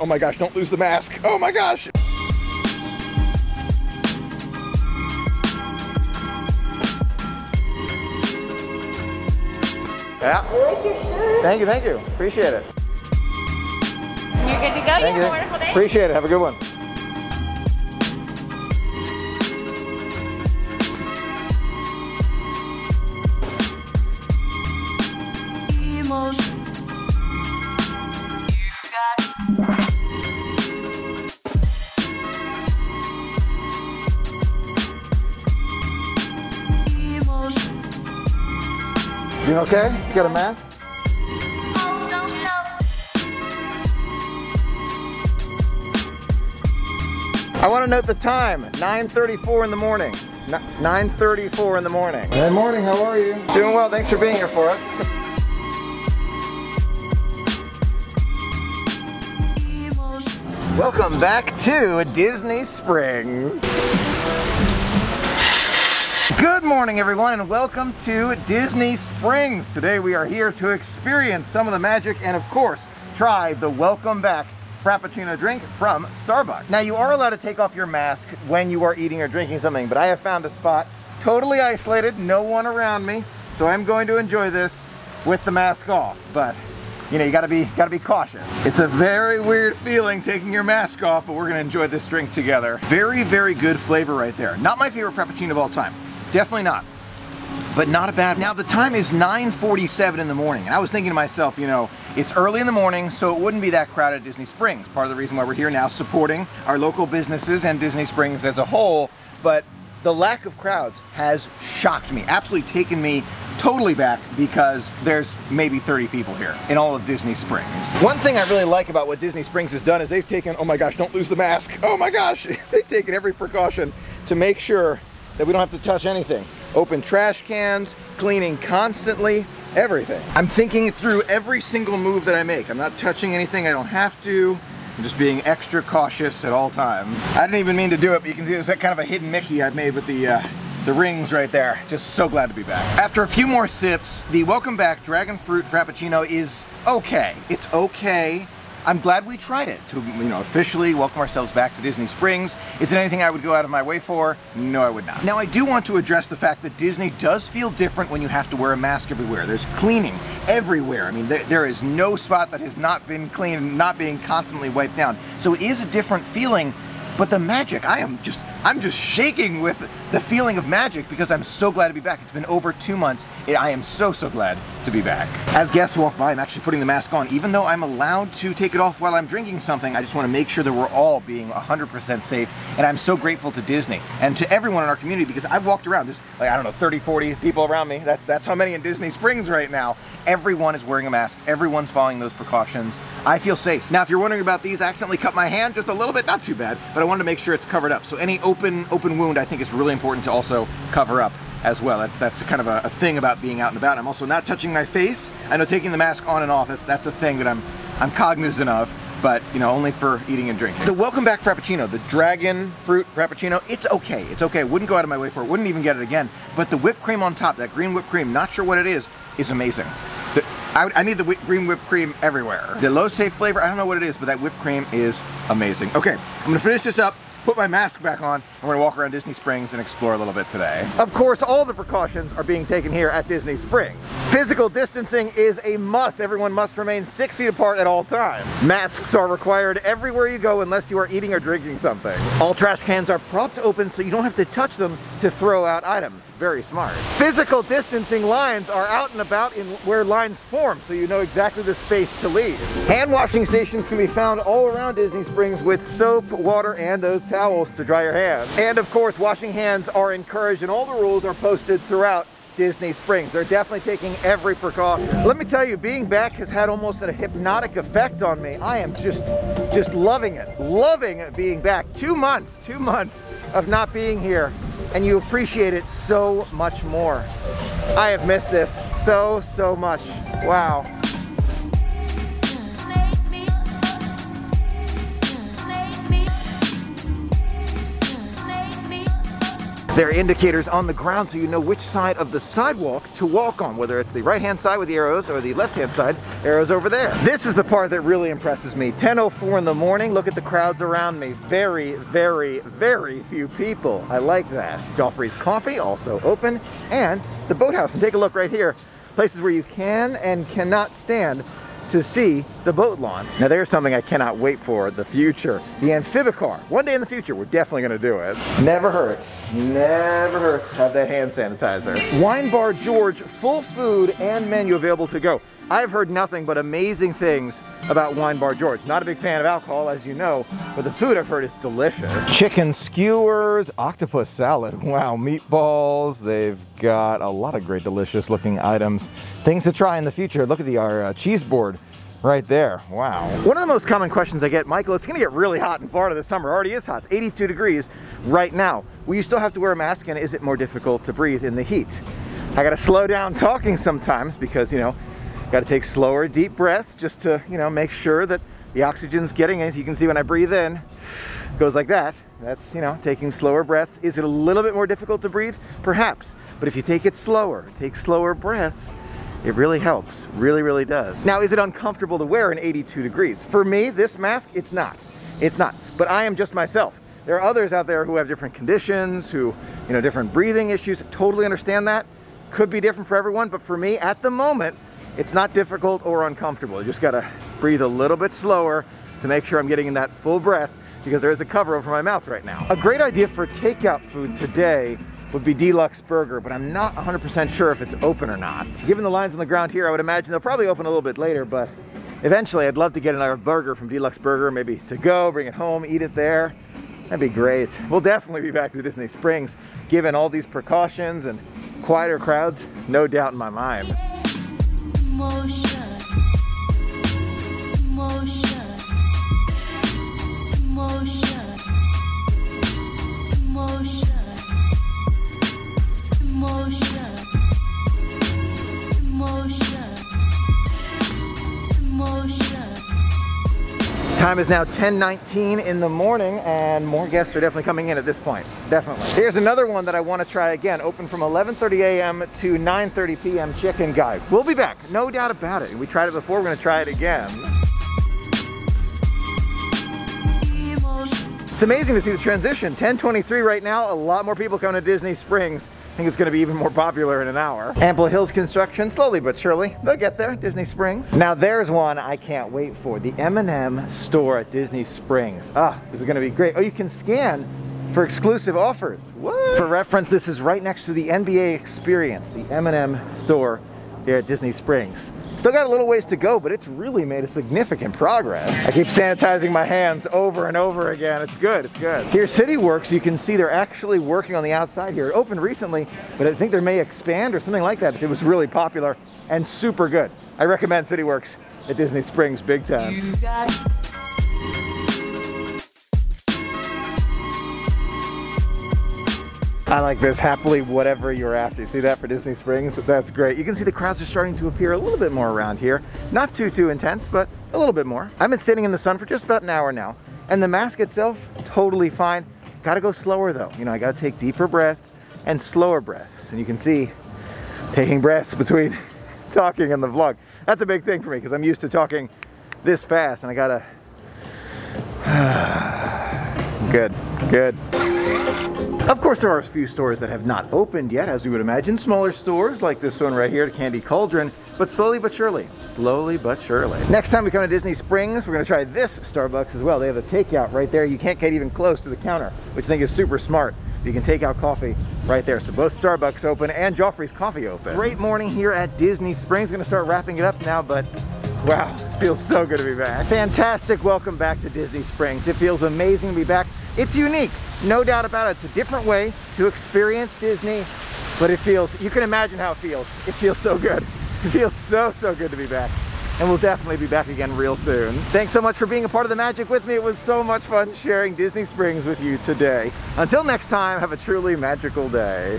Oh my gosh, don't lose the mask. Oh my gosh. Yeah. I like your shirt. Thank you, appreciate it. You're good to go, you have a wonderful day. Appreciate it, have a good one. You okay? You got a mask? I want to note the time, 9:34 in the morning. 9:34 in the morning. Good morning, how are you? Doing well, thanks for being here for us. Welcome back to Disney Springs. Good morning everyone and welcome to Disney Springs. Today we are here to experience some of the magic and of course try the welcome back Frappuccino drink from Starbucks. Now you are allowed to take off your mask when you are eating or drinking something, but I have found a spot totally isolated, no one around me, so I'm going to enjoy this with the mask off. But you know, you gotta be cautious. It's a very weird feeling taking your mask off, but we're gonna enjoy this drink together. Very, very good flavor right there. Not my favorite Frappuccino of all time. Definitely not, but not a bad one. Now the time is 9:47 in the morning, and I was thinking to myself, you know, it's early in the morning, so it wouldn't be that crowded at Disney Springs. Part of the reason why we're here now, supporting our local businesses and Disney Springs as a whole, but the lack of crowds has shocked me, absolutely taken me totally back, because there's maybe 30 people here in all of Disney Springs. One thing I really like about what Disney Springs has done is they've taken, oh my gosh, don't lose the mask, oh my gosh, they've taken every precaution to make sure that we don't have to touch anything. Open trash cans, cleaning constantly, everything. I'm thinking through every single move that I make. I'm not touching anything I don't have to. I'm just being extra cautious at all times. I didn't even mean to do it, but you can see there's that kind of a hidden Mickey I've made with the rings right there. Just so glad to be back. After a few more sips, the Welcome Back Dragon Fruit Frappuccino is okay. It's okay. I'm glad we tried it to, you know, officially welcome ourselves back to Disney Springs. Is it anything I would go out of my way for? No, I would not. Now, I do want to address the fact that Disney does feel different when you have to wear a mask everywhere. There's cleaning everywhere. I mean, there is no spot that has not been cleaned and not being constantly wiped down. So it is a different feeling, but the magic, I'm just shaking with the feeling of magic because I'm so glad to be back. It's been over 2 months. I am so glad to be back. As guests walk by, I'm actually putting the mask on. Even though I'm allowed to take it off while I'm drinking something, I just want to make sure that we're all being 100% safe. And I'm so grateful to Disney and to everyone in our community because I've walked around. There's, like, I don't know, 30, 40 people around me. That's how many in Disney Springs right now. Everyone is wearing a mask. Everyone's following those precautions. I feel safe. Now, if you're wondering about these, I accidentally cut my hand just a little bit, not too bad, but I wanted to make sure it's covered up. So any open wound, I think it's really important to also cover up as well. That's kind of a thing about being out and about. I'm also not touching my face. I know taking the mask on and off, that's a thing that I'm cognizant of, but you know, only for eating and drinking. The Welcome Back Frappuccino, the Dragon Fruit Frappuccino, it's okay, it's okay. I wouldn't go out of my way for it, wouldn't even get it again, but the whipped cream on top, that green whipped cream, not sure what it is amazing. I need the green whipped cream everywhere. The low safe flavor, I don't know what it is, but that whipped cream is amazing. Okay, I'm gonna finish this up, put my mask back on, and we're gonna walk around Disney Springs and explore a little bit today. Of course, all the precautions are being taken here at Disney Springs. Physical distancing is a must. Everyone must remain 6 feet apart at all times. Masks are required everywhere you go unless you are eating or drinking something. All trash cans are propped open so you don't have to touch them to throw out items. Very smart. Physical distancing lines are out and about in where lines form, so you know exactly the space to leave. Hand washing stations can be found all around Disney Springs with soap, water, and those towels to dry your hands. And of course, washing hands are encouraged and all the rules are posted throughout Disney Springs. They're definitely taking every precaution. Let me tell you, being back has had almost a hypnotic effect on me. I am just loving it. Loving being back. 2 months, 2 months of not being here, and you appreciate it so much more. I have missed this so much. Wow. There are indicators on the ground so you know which side of the sidewalk to walk on, whether it's the right-hand side with the arrows or the left-hand side, arrows over there. This is the part that really impresses me. 10:04 in the morning, look at the crowds around me. Very, very, very few people. I like that. Joffrey's Coffee, also open, and the boathouse. And take a look right here, places where you can and cannot stand to see the boat launch. Now there's something I cannot wait for, the future. The Amphibicar. One day in the future, we're definitely gonna do it. Never hurts, never hurts to have that hand sanitizer. Wine Bar George, full food and menu available to go. I've heard nothing but amazing things about Wine Bar George. Not a big fan of alcohol, as you know, but the food I've heard is delicious. Chicken skewers, octopus salad, wow, meatballs. They've got a lot of great delicious looking items. Things to try in the future. Look at our cheese board right there, wow. One of the most common questions I get, Michael, it's gonna get really hot in Florida this summer. It already is hot, it's 82 degrees right now. Will you still have to wear a mask, and is it more difficult to breathe in the heat? I gotta slow down talking sometimes because, you know, got to take slower, deep breaths just to, you know, make sure that the oxygen's getting in. As you can see when I breathe in, it goes like that. That's, you know, taking slower breaths. Is it a little bit more difficult to breathe? Perhaps. But if you take it slower, take slower breaths, it really helps. Really, really does. Now, is it uncomfortable to wear in 82 degrees? For me, this mask, it's not. It's not. But I am just myself. There are others out there who have different conditions, who, you know, different breathing issues. Totally understand that. Could be different for everyone. But for me, at the moment, it's not difficult or uncomfortable. You just gotta breathe a little bit slower to make sure I'm getting in that full breath, because there is a cover over my mouth right now. A great idea for takeout food today would be Deluxe Burger, but I'm not 100% sure if it's open or not. Given the lines on the ground here, I would imagine they'll probably open a little bit later, but eventually I'd love to get another burger from Deluxe Burger, maybe to go, bring it home, eat it there. That'd be great. We'll definitely be back to Disney Springs, given all these precautions and quieter crowds, no doubt in my mind. Time is now 10:19 in the morning, and more guests are definitely coming in at this point. Definitely. Here's another one that I want to try again. Open from 11:30 a.m. to 9:30 p.m. Chicken Guy. We'll be back, no doubt about it. We tried it before, we're going to try it again. It's amazing to see the transition. 10:23 right now, a lot more people coming to Disney Springs. I think it's going to be even more popular in an hour. Ample Hills construction, slowly but surely. They'll get there, Disney Springs. Now there's one I can't wait for, the M&M store at Disney Springs. Ah, this is going to be great. Oh, you can scan for exclusive offers. What? For reference, this is right next to the NBA Experience, the M&M store here at Disney Springs. Still got a little ways to go, but it's really made a significant progress. I keep sanitizing my hands over and over again. It's good, it's good. Here, City Works, you can see they're actually working on the outside here. It opened recently, but I think they may expand or something like that. It was really popular and super good. I recommend City Works at Disney Springs big time. I like this, happily whatever you're after. You see that for Disney Springs? That's great. You can see the crowds are starting to appear a little bit more around here. Not too intense, but a little bit more. I've been standing in the sun for just about an hour now, and the mask itself, totally fine. Gotta go slower though. You know, I gotta take deeper breaths and slower breaths. And you can see, taking breaths between talking and the vlog. That's a big thing for me, because I'm used to talking this fast, and I gotta, good. Of course, there are a few stores that have not opened yet, as we would imagine. Smaller stores like this one right here, Candy Cauldron, but slowly but surely. Slowly but surely. Next time we come to Disney Springs, we're gonna try this Starbucks as well. They have a takeout right there. You can't get even close to the counter, which I think is super smart. You can take out coffee right there. So both Starbucks open and Joffrey's Coffee open. Great morning here at Disney Springs. Gonna start wrapping it up now, but wow, this feels so good to be back. Fantastic, welcome back to Disney Springs. It feels amazing to be back. It's unique, no doubt about it. It's a different way to experience Disney, but it feels, you can imagine how it feels. It feels so good. It feels so good to be back. And we'll definitely be back again real soon. Thanks so much for being a part of the magic with me. It was so much fun sharing Disney Springs with you today. Until next time, have a truly magical day.